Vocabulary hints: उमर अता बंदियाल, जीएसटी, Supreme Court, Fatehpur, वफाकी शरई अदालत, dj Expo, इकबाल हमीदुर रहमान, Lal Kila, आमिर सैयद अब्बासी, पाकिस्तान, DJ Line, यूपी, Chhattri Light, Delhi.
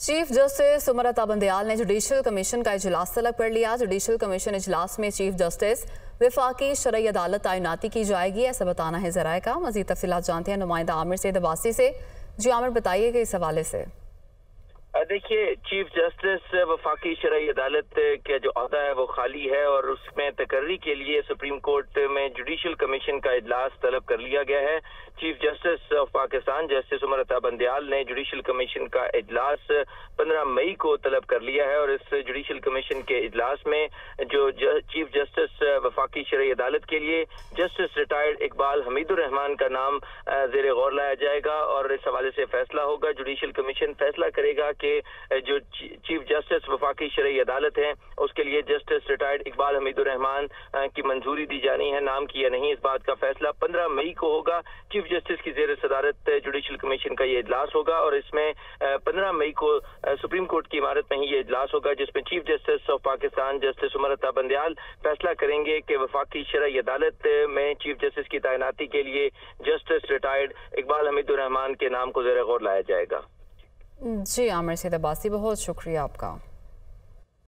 Chief justice उमर अता बंदियाल ने judicial commission का इजलास तलब कर लिया। जुडिशल कमीशन इजलास में चीफ जस्टिस वफाकी शरई अदालत तैनाती की जाएगी, ऐसा बताना है जराए का। मजीद तफसीलात जानते हैं नुमाइंदा आमिर सैयद अब्बासी से। जी आमिर, बताइए कि इस हवाले से। देखिए, चीफ जस्टिस वफाकी शरई अदालत का जो अहदा है वो खाली है और उसमें तकर्री के लिए सुप्रीम कोर्ट में जुडिशल कमीशन का इजलास तलब कर लिया गया है। Chief justice of पाकिस्तान justice उमर अता बंदियाल ने जुडिशल कमीशन का इजलास 15 मई को तलब कर लिया है और इस जुडिशल कमीशन के इजलास में जो चीफ जस्टिस वफाकी शरई अदालत के लिए जस्टिस रिटायर्ड इकबाल हमीदुर रहमान का नाम जेर गौर लाया जाएगा और इस हवाले से फैसला होगा। जुडिशल कमीशन फैसला करेगा कि जो चीफ जस्टिस वफाकी शरई अदालत है उसके लिए जस्टिस रिटायर्ड इकबाल हमीदुर रहमान की मंजूरी दी जानी है नाम की या नहीं। इस बात का फैसला 15 मई को होगा। चीफ जस्टिस की जेर सदारत जुडिशल कमीशन का ये इजलास होगा और इसमें 15 मई को सुप्रीम कोर्ट की इमारत में ही ये इजलास होगा, जिसमें chief justice of पाकिस्तान justice उमर अता बंदियाल फैसला करेंगे कि वफाकी शरई अदालत में चीफ जस्टिस की तैनाती के लिए जस्टिस रिटायर्ड इकबाल हमीदुर रहमान के नाम को जेर गौर लाया जाएगा। जी आमिर सैयद अब्बासी, बहुत शुक्रिया आपका।